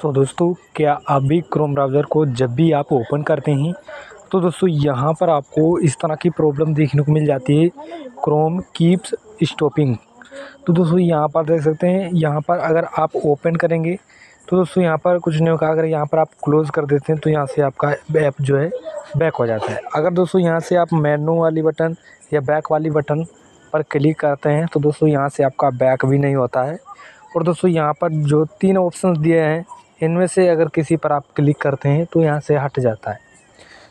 सो दोस्तों, क्या आप भी क्रोम ब्राउज़र को जब भी आप ओपन करते हैं तो दोस्तों यहाँ पर आपको इस तरह की प्रॉब्लम देखने को मिल जाती है, क्रोम कीप्स स्टॉपिंग। तो दोस्तों यहाँ पर देख सकते हैं, यहाँ पर अगर आप ओपन करेंगे तो दोस्तों यहाँ पर कुछ नहीं होगा। अगर यहाँ पर आप क्लोज़ कर देते हैं तो यहाँ से आपका ऐप जो है बैक हो जाता है। अगर दोस्तों यहाँ से आप मेनू वाली बटन या बैक वाली बटन पर क्लिक करते हैं तो दोस्तों यहाँ से आपका बैक भी नहीं होता है। और दोस्तों यहाँ पर जो तीन ऑप्शन दिए हैं इनमें से अगर किसी पर आप क्लिक करते हैं तो यहाँ से हट जाता है।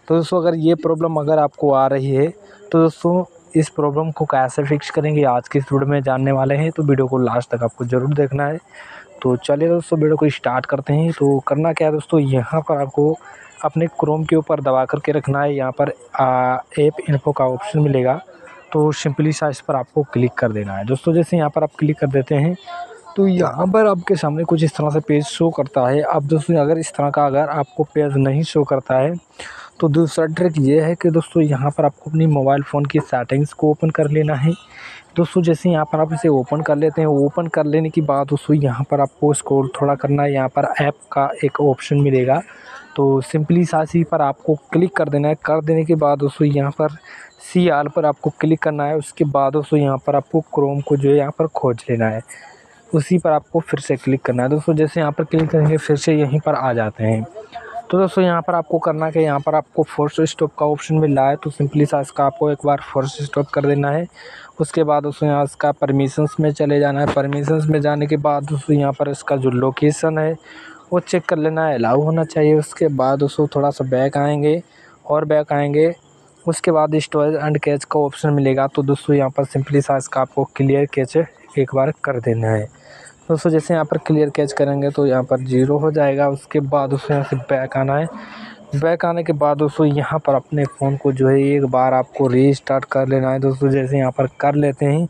तो दोस्तों अगर ये प्रॉब्लम अगर आपको आ रही है तो दोस्तों इस प्रॉब्लम को कैसे फिक्स करेंगे आज के इस वीडियो में जानने वाले हैं, तो वीडियो को लास्ट तक आपको ज़रूर देखना है। तो चलिए दोस्तों वीडियो को स्टार्ट करते हैं। तो करना क्या है दोस्तों, यहाँ पर आपको अपने क्रोम के ऊपर दबा करके रखना है। यहाँ पर ऐप इन्फो का ऑप्शन मिलेगा, तो सिंपली सा इस पर आपको क्लिक कर देना है। दोस्तों जैसे यहाँ पर आप क्लिक कर देते हैं तो यहाँ पर आपके सामने कुछ इस तरह से पेज शो करता है। अब दोस्तों अगर इस तरह का अगर आपको पेज नहीं शो करता है तो दूसरा ट्रिक ये है कि दोस्तों यहाँ पर आपको अपनी मोबाइल फ़ोन की सेटिंग्स को ओपन कर लेना है। दोस्तों जैसे यहाँ पर आप इसे ओपन कर लेते हैं, ओपन कर लेने के बाद दोस्तों यहाँ पर आपको स्क्रॉल थोड़ा करना है। यहाँ पर ऐप का एक ऑप्शन मिलेगा, तो सिंपली सासी पर आपको क्लिक कर देना है। कर देने के बाद दोस्तों यहाँ पर सी आल पर आपको क्लिक करना है। उसके बाद दोस्तों यहाँ पर आपको क्रोम को जो है यहाँ पर खोज लेना है, उसी पर आपको फिर से क्लिक करना है। दोस्तों जैसे यहाँ पर क्लिक करेंगे फिर से यहीं पर आ जाते हैं। तो दोस्तों यहाँ पर आपको करना क्या, यहाँ पर आपको फोर्स स्टॉप का ऑप्शन मिल रहा है, तो सिंपली सा इसका आपको एक बार फोर्स स्टॉप कर देना है। उसके बाद दोस्तों यहाँ इसका परमिशंस में चले जाना है। परमिशंस में जाने के बाद दोस्तों यहाँ पर इसका जो लोकेशन है वो चेक कर लेना है, अलाउ होना चाहिए। उसके बाद दोस्तों थोड़ा सा बैक आएँगे और बैक आएँगे। उसके बाद स्टोरेज एंड कैच का ऑप्शन मिलेगा, तो दोस्तों यहाँ पर सिंपली सा इसका आपको क्लियर कैच एक बार कर देना है। दोस्तों जैसे यहाँ पर क्लियर कैच करेंगे तो यहाँ पर जीरो हो जाएगा। उसके बाद दोस्तों यहाँ से बैक आना है। बैक आने के बाद दोस्तों यहाँ पर अपने फ़ोन को जो है एक बार आपको रीस्टार्ट कर लेना है। दोस्तों जैसे यहाँ पर कर लेते हैं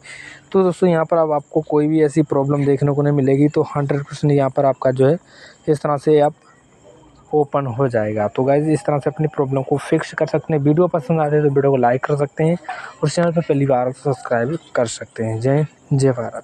तो दोस्तों यहाँ पर अब आपको कोई भी ऐसी प्रॉब्लम देखने को नहीं मिलेगी। तो 100% यहाँ पर आपका जो है इस तरह से आप ओपन हो जाएगा। तो गाइज़ इस तरह से अपनी प्रॉब्लम को फिक्स कर सकते हैं। वीडियो पसंद आते हैं तो वीडियो को लाइक कर सकते हैं और चैनल पर पहली बार सब्सक्राइब कर सकते हैं। जय जय भारत।